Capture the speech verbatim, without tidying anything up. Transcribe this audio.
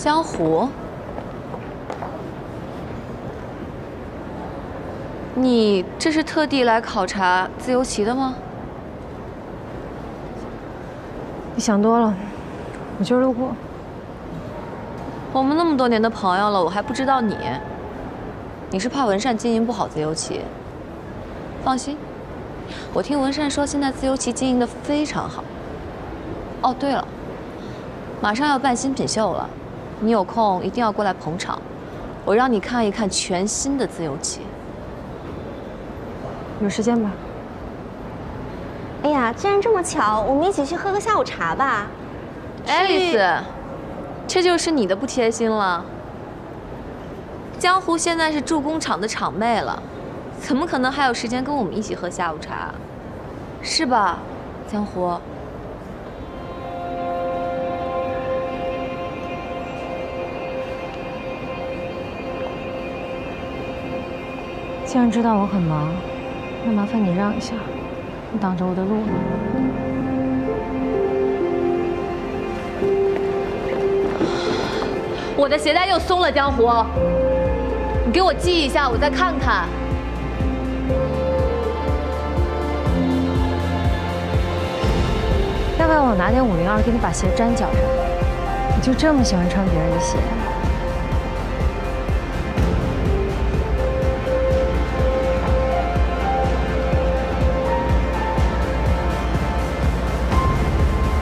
江湖，你这是特地来考察自由棋的吗？你想多了，我就是路过。我们那么多年的朋友了，我还不知道你。你是怕文善经营不好自由棋？放心，我听文善说，现在自由棋经营的非常好。哦，对了。 马上要办新品秀了，你有空一定要过来捧场，我让你看一看全新的自由棋。有时间吧？哎呀，既然这么巧，我们一起去喝个下午茶吧。爱丽丝，这就是你的不贴心了。江湖现在是助攻场的场妹了，怎么可能还有时间跟我们一起喝下午茶？是吧，江湖？ 既然知道我很忙，那麻烦你让一下，你挡着我的路了。我的鞋带又松了，江湖，你给我系一下，我再看看。要不要我拿点五零二给你把鞋粘脚上？你就这么喜欢穿别人的鞋？